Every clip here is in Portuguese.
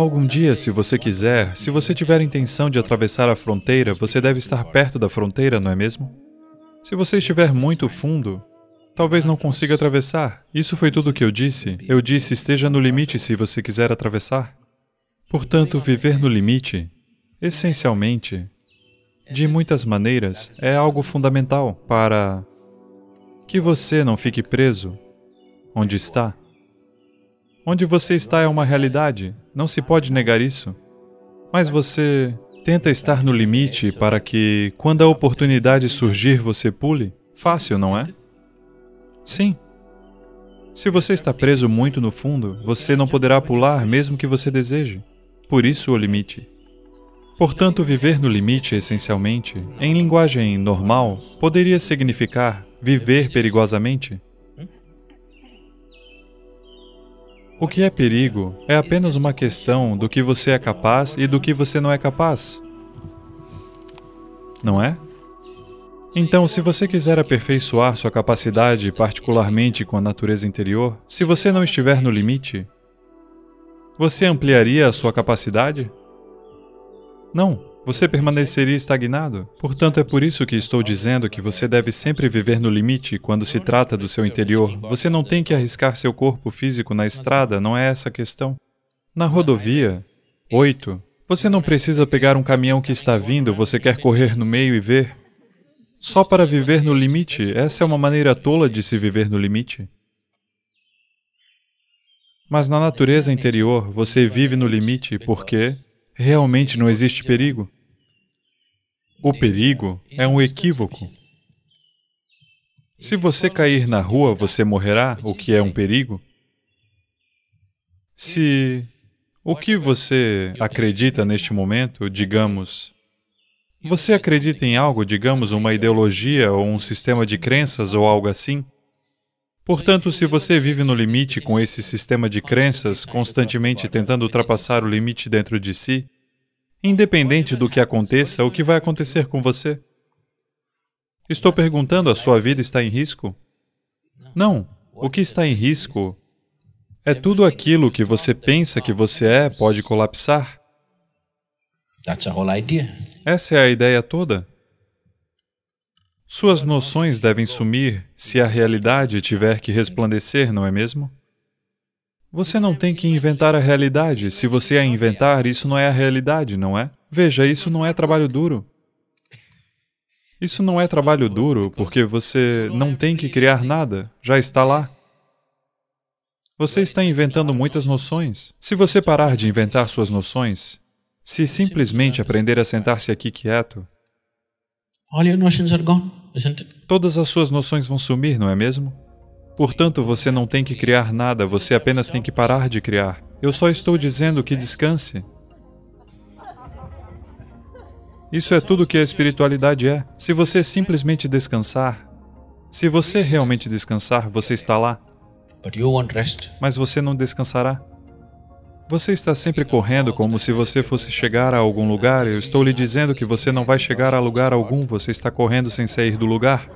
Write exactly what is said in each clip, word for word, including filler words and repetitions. Algum dia, se você quiser, se você tiver a intenção de atravessar a fronteira, você deve estar perto da fronteira, não é mesmo? Se você estiver muito fundo, talvez não consiga atravessar. Isso foi tudo o que eu disse. Eu disse, esteja no limite se você quiser atravessar. Portanto, viver no limite, essencialmente, de muitas maneiras, é algo fundamental para que você não fique preso onde está. Onde você está é uma realidade, não se pode negar isso. Mas você tenta estar no limite para que, quando a oportunidade surgir, você pule. Fácil, não é? Sim. Se você está preso muito no fundo, você não poderá pular mesmo que você deseje. Por isso o limite. Portanto, viver no limite, essencialmente, em linguagem normal, poderia significar viver perigosamente. O que é perigo é apenas uma questão do que você é capaz e do que você não é capaz. Não é? Então, se você quiser aperfeiçoar sua capacidade, particularmente com a natureza interior, se você não estiver no limite, você ampliaria a sua capacidade? Não, você permaneceria estagnado. Portanto, é por isso que estou dizendo que você deve sempre viver no limite quando se trata do seu interior. Você não tem que arriscar seu corpo físico na estrada, não é essa a questão. Na rodovia, oito, você não precisa pegar um caminhão que está vindo, você quer correr no meio e ver. Só para viver no limite, essa é uma maneira tola de se viver no limite. Mas na natureza interior, você vive no limite porque realmente não existe perigo. O perigo é um equívoco. Se você cair na rua, você morrerá, o que é um perigo. Se o que você acredita neste momento, digamos, você acredita em algo, digamos, uma ideologia ou um sistema de crenças ou algo assim? Portanto, se você vive no limite com esse sistema de crenças, constantemente tentando ultrapassar o limite dentro de si, independente do que aconteça, o que vai acontecer com você? Estou perguntando, a sua vida está em risco? Não. O que está em risco é tudo aquilo que você pensa que você é pode colapsar. Essa é a ideia toda. Suas noções devem sumir se a realidade tiver que resplandecer, não é mesmo? Você não tem que inventar a realidade. Se você a inventar, isso não é a realidade, não é? Veja, isso não é trabalho duro. Isso não é trabalho duro porque você não tem que criar nada, já está lá. Você está inventando muitas noções. Se você parar de inventar suas noções, se simplesmente aprender a sentar-se aqui quieto, todas as suas noções vão sumir, não é mesmo? Portanto, você não tem que criar nada, você apenas tem que parar de criar. Eu só estou dizendo que descanse. Isso é tudo o que a espiritualidade é. Se você simplesmente descansar, se você realmente descansar, você está lá. Mas você não descansará. Você está sempre correndo como se você fosse chegar a algum lugar. Eu estou lhe dizendo que você não vai chegar a lugar algum, você está correndo sem sair do lugar.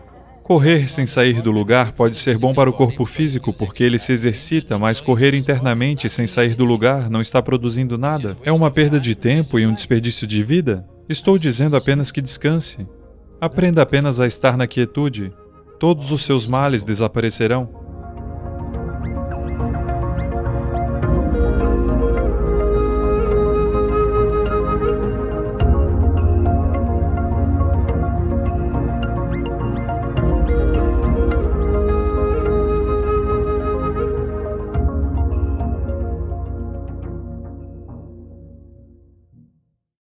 Correr sem sair do lugar pode ser bom para o corpo físico, porque ele se exercita, mas correr internamente sem sair do lugar não está produzindo nada. É uma perda de tempo e um desperdício de vida. Estou dizendo apenas que descanse. Aprenda apenas a estar na quietude. Todos os seus males desaparecerão.